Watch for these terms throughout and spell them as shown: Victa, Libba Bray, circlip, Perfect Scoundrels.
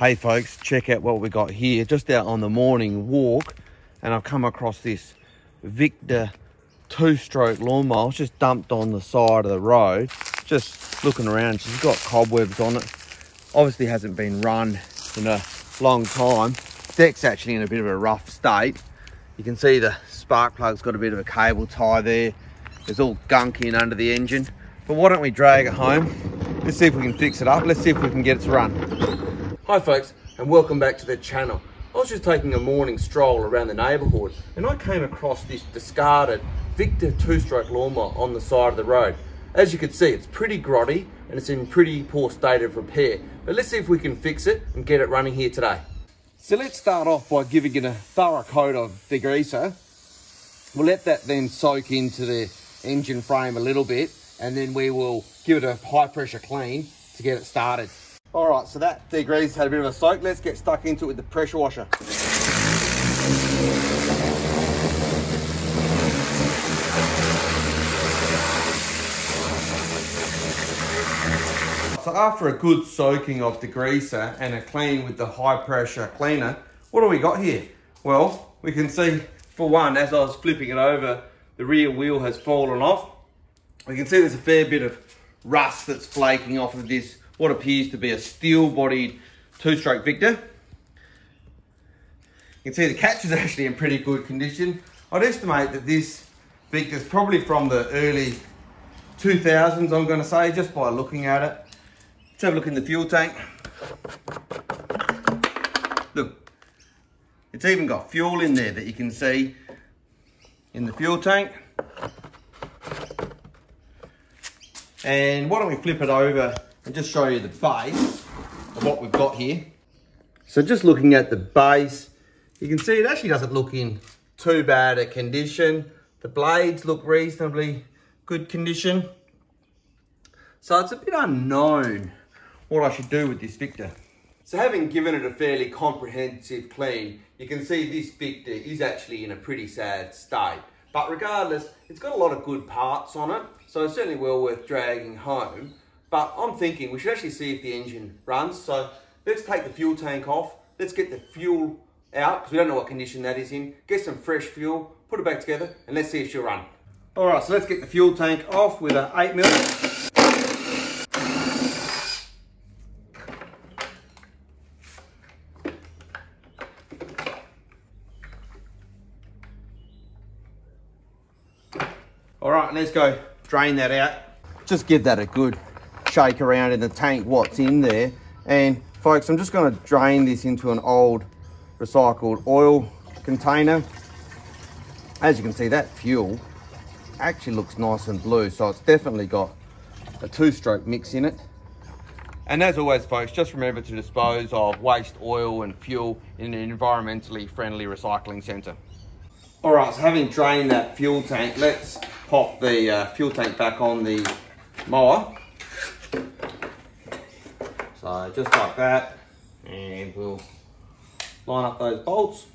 Hey folks, check out what we got here. Just out on the morning walk, and I've come across this Victa two-stroke lawnmower. It's just dumped on the side of the road. Just looking around, she's got cobwebs on it. Obviously hasn't been run in a long time. Deck's actually in a bit of a rough state. You can see the spark plug's got a bit of a cable tie there. There's all gunk in under the engine. But why don't we drag it home? Let's see if we can fix it up. Let's see if we can get it to run. Hi folks, and welcome back to the channel. I was just taking a morning stroll around the neighbourhood and I came across this discarded Victa two-stroke lawnmower on the side of the road. As you can see, it's pretty grotty and it's in pretty poor state of repair. But let's see if we can fix it and get it running here today. So let's start off by giving it a thorough coat of degreaser. We'll let that then soak into the engine frame a little bit, and then we will give it a high pressure clean to get it started. All right, so that degreaser's had a bit of a soak. Let's get stuck into it with the pressure washer. So after a good soaking of degreaser and a clean with the high pressure cleaner, what do we got here? Well, we can see, for one, as I was flipping it over, the rear wheel has fallen off. We can see there's a fair bit of rust that's flaking off of this, what appears to be a steel-bodied two-stroke Victa. You can see the catch is actually in pretty good condition. I'd estimate that this Victa is probably from the early 2000s, I'm going to say, just by looking at it. Let's have a look in the fuel tank. Look, it's even got fuel in there that you can see in the fuel tank. And why don't we flip it over and just show you the base of what we've got here. So just looking at the base, you can see it actually doesn't look in too bad a condition. The blades look reasonably good condition. So it's a bit unknown what I should do with this Victa. So having given it a fairly comprehensive clean, you can see this Victa is actually in a pretty sad state. But regardless, it's got a lot of good parts on it, so it's certainly well worth dragging home. But I'm thinking we should actually see if the engine runs. So let's take the fuel tank off. Let's get the fuel out, because we don't know what condition that is in. Get some fresh fuel, put it back together, and let's see if she'll run. All right, so let's get the fuel tank off with an 8 mil. All right, and let's go drain that out. Just give that a good shake around in the tank what's in there. And folks, I'm just going to drain this into an old recycled oil container. As you can see, that fuel actually looks nice and blue, so it's definitely got a two-stroke mix in it. And as always folks, just remember to dispose of waste oil and fuel in an environmentally friendly recycling centre. All right, so having drained that fuel tank, let's pop the fuel tank back on the mower. So just like that, and we'll line up those bolts.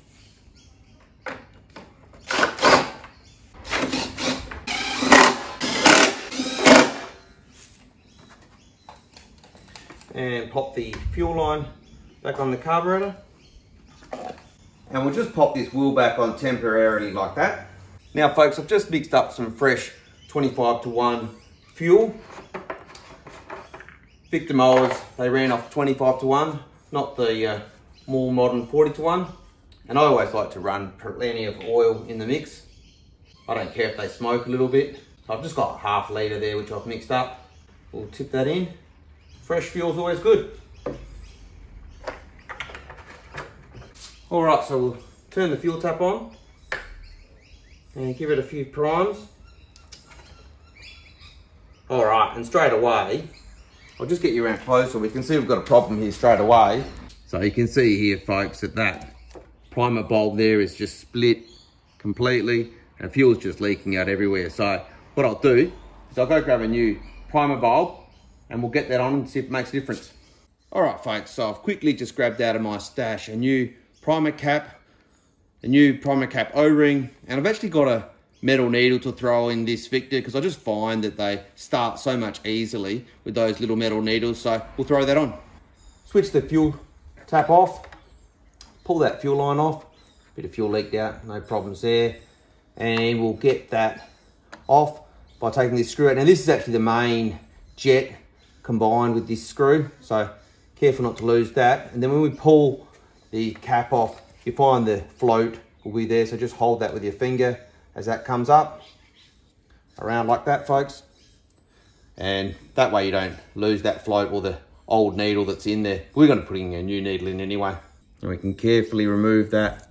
And pop the fuel line back on the carburetor. And we'll just pop this wheel back on temporarily like that. Now folks, I've just mixed up some fresh 25:1 fuel. Victa mowers, they ran off 25:1, not the more modern 40:1. And I always like to run plenty of oil in the mix. I don't care if they smoke a little bit. I've just got half litre there, which I've mixed up. We'll tip that in. Fresh fuel's always good. All right, so we'll turn the fuel tap on and give it a few primes. All right, and straight away, I'll just get you around closer. We can see we've got a problem here straight away. So you can see here, folks, that primer bulb there is just split completely and fuel's just leaking out everywhere. So what I'll do is I'll go grab a new primer bulb and we'll get that on and see if it makes a difference. All right, folks, so I've quickly just grabbed out of my stash a new primer cap, O-ring, and I've actually got a metal needle to throw in this Victa, because I just find that they start so much easily with those little metal needles, so we'll throw that on. Switch the fuel tap off, pull that fuel line off, bit of fuel leaked out, no problems there. And we'll get that off by taking this screw out. Now this is actually the main jet combined with this screw, so careful not to lose that. And then when we pull the cap off, you find the float will be there, so just hold that with your finger as that comes up, around like that, folks. And that way you don't lose that float or the old needle that's in there. We're going to put in a new needle in anyway. And we can carefully remove that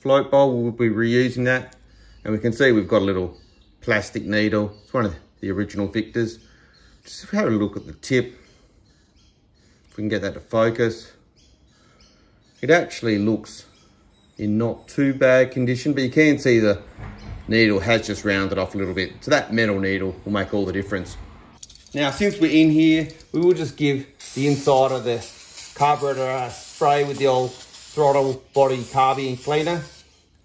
float bowl. We'll be reusing that. And we can see we've got a little plastic needle. It's one of the original Victas. Just have a look at the tip. If we can get that to focus. It actually looks in not too bad condition, but you can see the needle has just rounded off a little bit. So that metal needle will make all the difference. Now, since we're in here, we will just give the inside of the carburetor a spray with the old throttle body carby cleaner.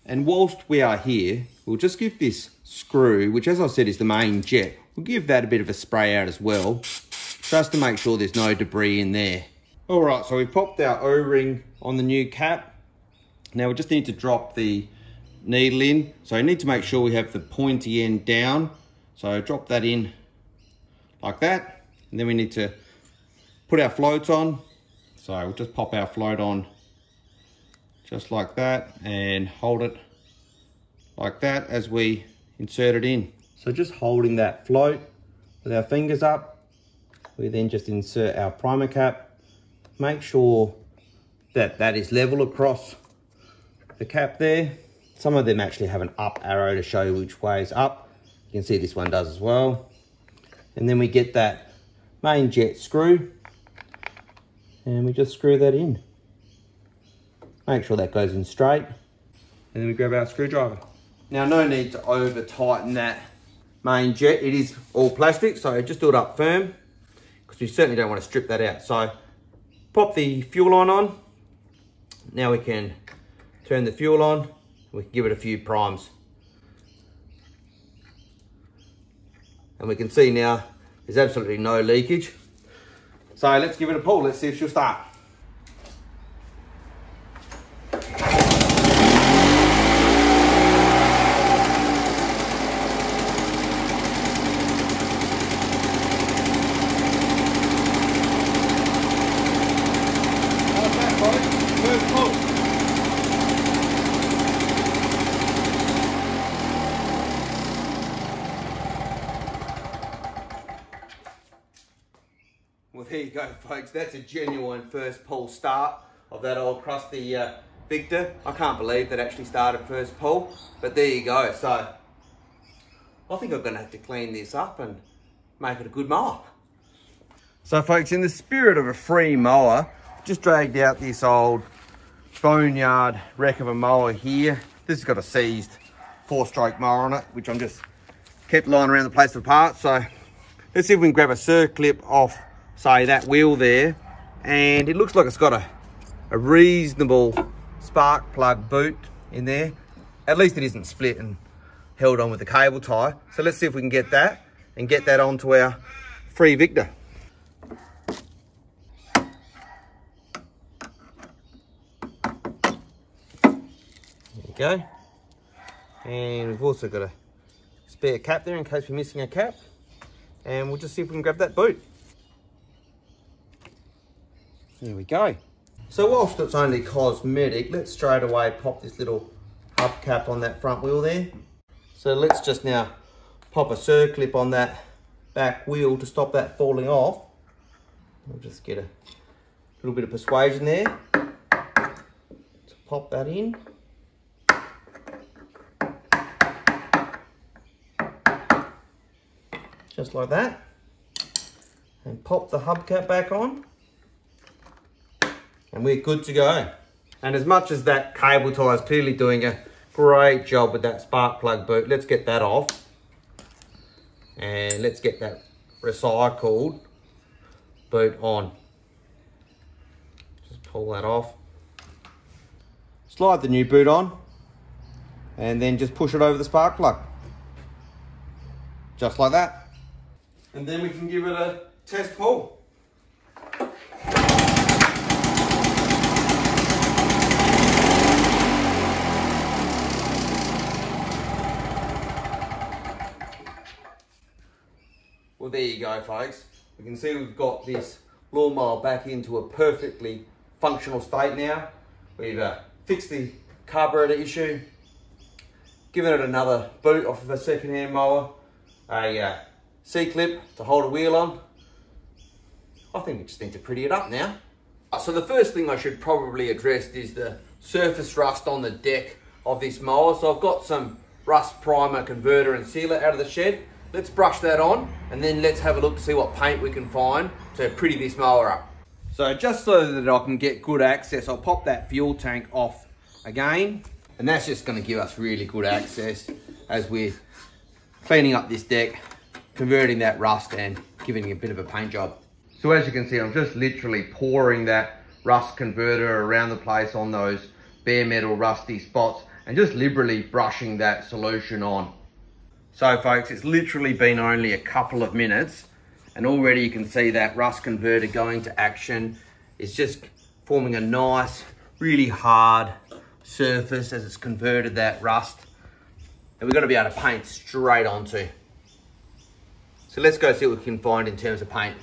And whilst we are here, we'll just give this screw, which as I said is the main jet, we'll give that a bit of a spray out as well, just to make sure there's no debris in there. All right, so we've popped our O-ring on the new cap. Now we just need to drop the needle in. So you need to make sure we have the pointy end down. So drop that in like that. And then we need to put our floats on. So we'll just pop our float on just like that and hold it like that as we insert it in. So just holding that float with our fingers up, we then just insert our primer cap. Make sure that that is level across the cap there. Some of them actually have an up arrow to show you which way is up. You can see this one does as well. And then we get that main jet screw and we just screw that in. Make sure that goes in straight. And then we grab our screwdriver. Now, no need to over tighten that main jet. It is all plastic, so just do it up firm because we certainly don't want to strip that out. So pop the fuel line on. Now we can turn the fuel on. We can give it a few primes. And we can see now there's absolutely no leakage. So let's give it a pull. Let's see if she'll start. Well, there you go, folks. That's a genuine first pull start of that old crusty Victa. I can't believe that actually started first pull, but there you go. So I think I'm going to have to clean this up and make it a good mower. So, folks, in the spirit of a free mower, just dragged out this old boneyard wreck of a mower here. This has got a seized 4-stroke mower on it, which I'm just kept lying around the place for parts. So let's see if we can grab a circlip off, say, that wheel there, and it looks like it's got a reasonable spark plug boot in there. At least it isn't split and held on with a cable tie. So let's see if we can get that and get that onto our free Victa. There we go. And we've also got a spare cap there in case we're missing a cap. And we'll just see if we can grab that boot. There we go. So whilst it's only cosmetic, let's straight away pop this little hubcap on that front wheel there. So let's just now pop a circlip on that back wheel to stop that falling off. We'll just get a little bit of persuasion there to pop that in. Just like that. And pop the hubcap back on. And we're good to go. And as much as that cable tie is clearly doing a great job with that spark plug boot, let's get that off. And let's get that recycled boot on. Just pull that off. Slide the new boot on. And then just push it over the spark plug. Just like that. And then we can give it a test pull. go, folks. We can see we've got this lawnmower back into a perfectly functional state now. We've fixed the carburetor issue, given it another boot off of a second-hand mower, a C-clip to hold a wheel on. I think we just need to pretty it up now. So the first thing I should probably address is the surface rust on the deck of this mower. So I've got some rust primer, converter and sealer out of the shed. Let's brush that on and then let's have a look to see what paint we can find to pretty this mower up. So just so that I can get good access, I'll pop that fuel tank off again. And that's just going to give us really good access as we're cleaning up this deck, converting that rust and giving it a bit of a paint job. So as you can see, I'm just literally pouring that rust converter around the place on those bare metal rusty spots and just liberally brushing that solution on. So folks, it's literally been only a couple of minutes and already you can see that rust converter going to action. It's just forming a nice, really hard surface as it's converted that rust, and we're going to be able to paint straight onto. So let's go see what we can find in terms of paint.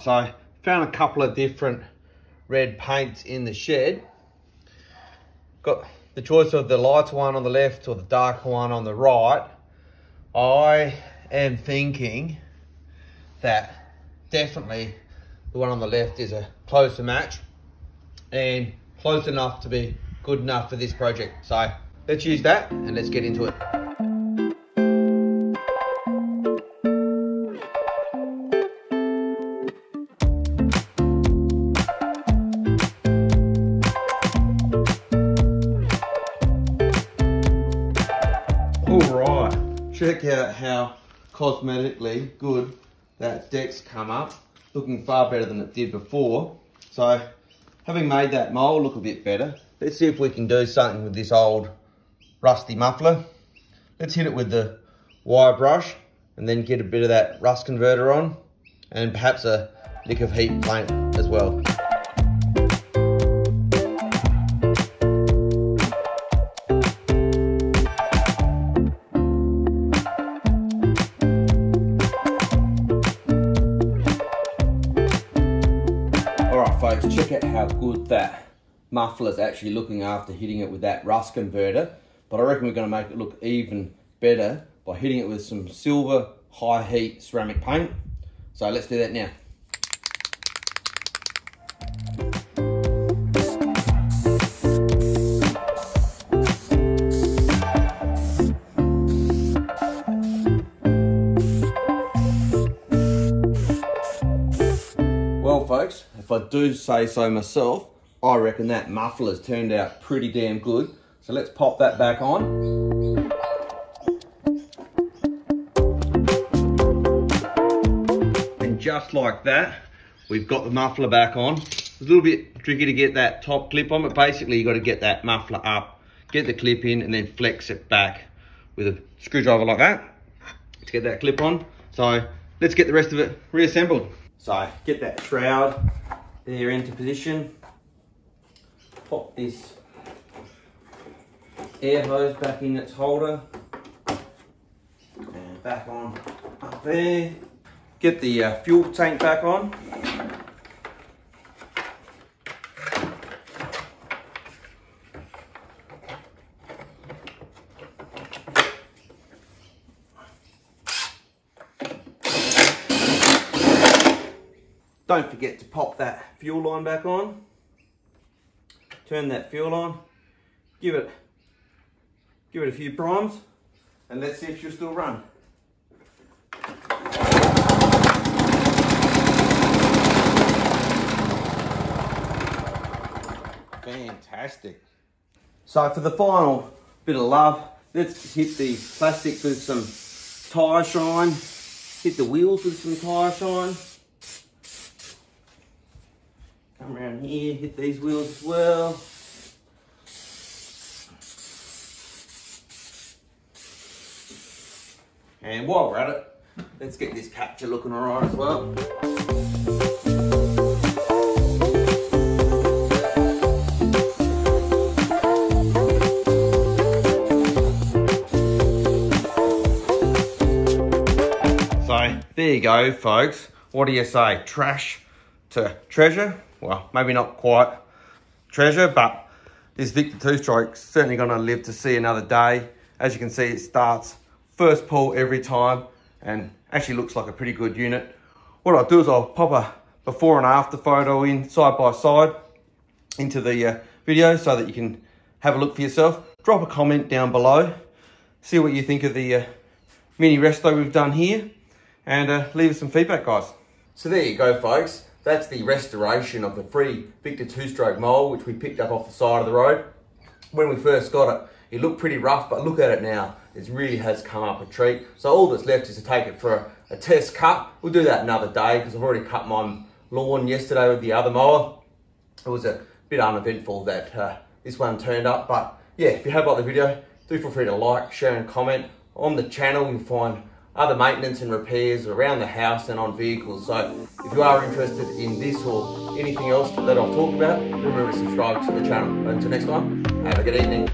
So I found a couple of different red paints in the shed. Got the choice of the lighter one on the left or the darker one on the right. I am thinking that definitely the one on the left is a closer match and close enough to be good enough for this project. So let's use that and let's get into it. All right, check out how cosmetically good that deck's come up. Looking far better than it did before. So having made that mold look a bit better, let's see if we can do something with this old rusty muffler. Let's hit it with the wire brush and then get a bit of that rust converter on and perhaps a lick of heat paint as well. Alright folks, check out how good that muffler's actually looking after hitting it with that rust converter, but I reckon we're going to make it look even better by hitting it with some silver high heat ceramic paint. So let's do that now. Well folks, if I do say so myself, I reckon that muffler's turned out pretty damn good. So let's pop that back on. And just like that, we've got the muffler back on. It's a little bit tricky to get that top clip on, but basically you got to get that muffler up, get the clip in, and then flex it back with a screwdriver like that to get that clip on. So let's get the rest of it reassembled. So get that shroud there into position. Pop this air hose back in its holder and back on up there. Get the fuel tank back on. Don't forget to pop that fuel line back on. Turn that fuel on, give it a few primes, and let's see if she'll still run. Fantastic. So for the final bit of love, let's hit the plastic with some tire shine, hit the wheels with some tire shine. Come around here, hit these wheels as well. And while we're at it, let's get this capture looking alright as well. So There you go, folks. What do you say? Trash to treasure? Well, maybe not quite treasure, but this Victa two-stroke's certainly going to live to see another day. As you can see, it starts first pull every time and actually looks like a pretty good unit. What I'll do is I'll pop a before and after photo in side by side into the video so that you can have a look for yourself. Drop a comment down below. See what you think of the mini resto we've done here, and leave us some feedback, guys. So there you go, folks. That's the restoration of the free Victa two-stroke mold, which we picked up off the side of the road. When we first got it, it looked pretty rough, but look at it now. It really has come up a treat. So all that's left is to take it for a test cut. We'll do that another day because I've already cut my lawn yesterday with the other mower. It was a bit uneventful that this one turned up. But yeah, if you have liked the video, do feel free to like, share and comment. On the channel you'll find other maintenance and repairs around the house and on vehicles. So if you are interested in this or anything else that I've talked about, remember to subscribe to the channel. Until next time, have a good evening.